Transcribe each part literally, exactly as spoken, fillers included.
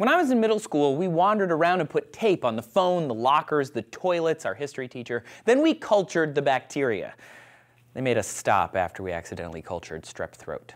When I was in middle school, we wandered around and put tape on the phone, the lockers, the toilets, our history teacher. Then we cultured the bacteria. They made us stop after we accidentally cultured strep throat.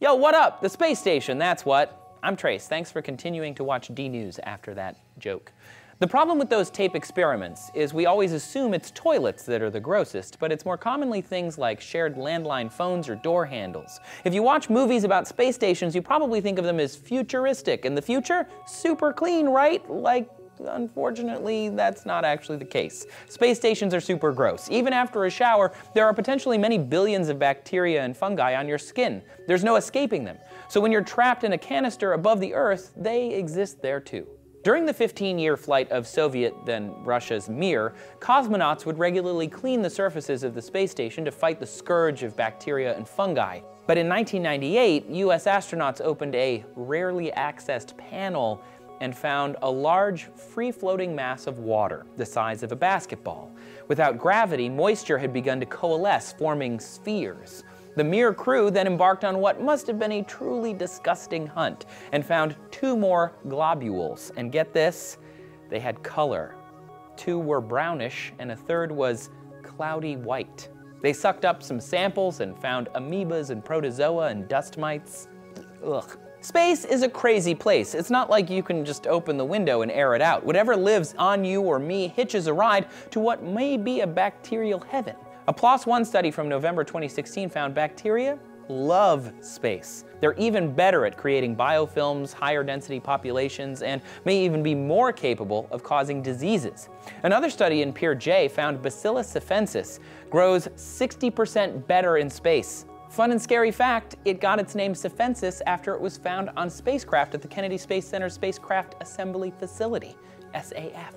Yo, what up? The space station, that's what. I'm Trace. Thanks for continuing to watch DNews after that joke. The problem with those tape experiments is we always assume it's toilets that are the grossest, but it's more commonly things like shared landline phones or door handles. If you watch movies about space stations, you probably think of them as futuristic. In the future, super clean, right? Like, unfortunately, that's not actually the case. Space stations are super gross. Even after a shower, there are potentially many billions of bacteria and fungi on your skin. There's no escaping them. So when you're trapped in a canister above the Earth, they exist there too. During the fifteen year flight of Soviet, then Russia's Mir, cosmonauts would regularly clean the surfaces of the space station to fight the scourge of bacteria and fungi. But in nineteen ninety-eight, U S astronauts opened a rarely accessed panel and found a large, free-floating mass of water, the size of a basketball. Without gravity, moisture had begun to coalesce, forming spheres. The Mir crew then embarked on what must have been a truly disgusting hunt and found two more globules. And get this, they had color. Two were brownish and a third was cloudy white. They sucked up some samples and found amoebas and protozoa and dust mites. Ugh. Space is a crazy place. It's not like you can just open the window and air it out. Whatever lives on you or me hitches a ride to what may be a bacterial heaven. A PLOS One study from November twenty sixteen found bacteria love space. They're even better at creating biofilms, higher density populations, and may even be more capable of causing diseases. Another study in PeerJ found Bacillus safensis grows sixty percent better in space. Fun and scary fact, it got its name safensis after it was found on spacecraft at the Kennedy Space Center Spacecraft Assembly Facility, S A F.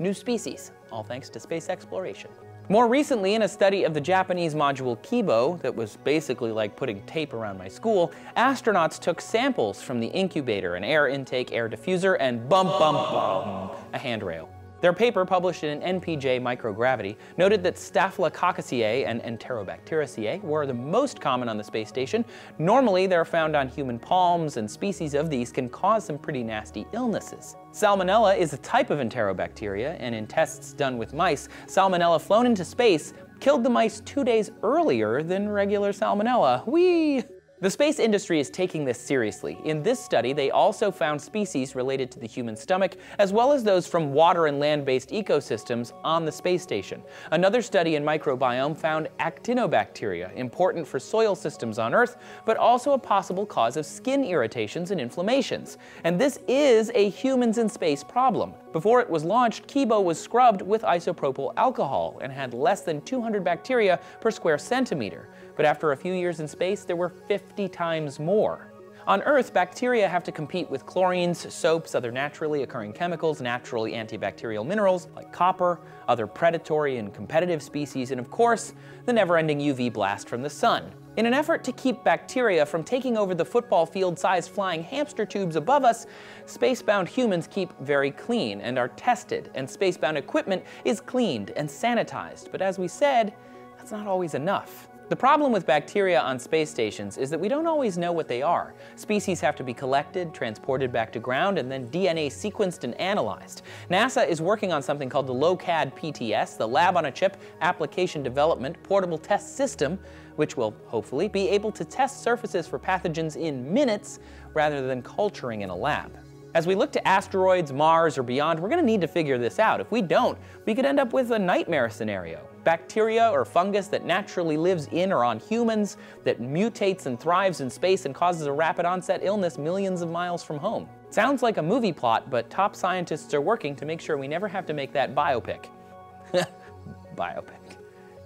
New species, all thanks to space exploration. More recently, in a study of the Japanese module Kibo, that was basically like putting tape around my school, astronauts took samples from the incubator, an air intake, air diffuser, and bum bum bum, a handrail. Their paper, published in N P J Microgravity, noted that Staphylococcaceae and Enterobacteriaceae were the most common on the space station. Normally, they're found on human palms, and species of these can cause some pretty nasty illnesses. Salmonella is a type of enterobacteria, and in tests done with mice, Salmonella flown into space killed the mice two days earlier than regular Salmonella. Whee! The space industry is taking this seriously. In this study, they also found species related to the human stomach, as well as those from water and land-based ecosystems on the space station. Another study in microbiome found actinobacteria, important for soil systems on Earth, but also a possible cause of skin irritations and inflammations. And this is a humans in space problem. Before it was launched, Kibo was scrubbed with isopropyl alcohol and had less than two hundred bacteria per square centimeter. But after a few years in space, there were fifty times more. On Earth, bacteria have to compete with chlorines, soaps, other naturally occurring chemicals, naturally antibacterial minerals like copper, other predatory and competitive species, and of course, the never-ending U V blast from the sun. In an effort to keep bacteria from taking over the football field-sized flying hamster tubes above us, space-bound humans keep very clean and are tested, and space-bound equipment is cleaned and sanitized. But as we said, that's not always enough. The problem with bacteria on space stations is that we don't always know what they are. Species have to be collected, transported back to ground, and then D N A sequenced and analyzed. NASA is working on something called the LOCAD P T S, the Lab on a Chip Application Development Portable Test System, which will hopefully be able to test surfaces for pathogens in minutes rather than culturing in a lab. As we look to asteroids, Mars, or beyond, we're going to need to figure this out. If we don't, we could end up with a nightmare scenario. Bacteria or fungus that naturally lives in or on humans, that mutates and thrives in space and causes a rapid onset illness millions of miles from home. Sounds like a movie plot, but top scientists are working to make sure we never have to make that biopic. Biopic.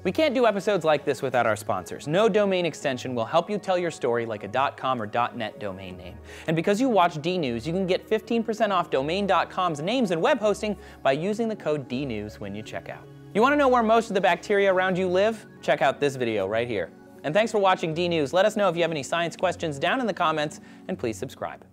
We can't do episodes like this without our sponsors. No Domain Extension will help you tell your story like a .com or .net domain name. And because you watch DNews, you can get fifteen percent off domain dot com's names and web hosting by using the code DNews when you check out. You want to know where most of the bacteria around you live? Check out this video right here. And thanks for watching DNews. Let us know if you have any science questions down in the comments, and please subscribe.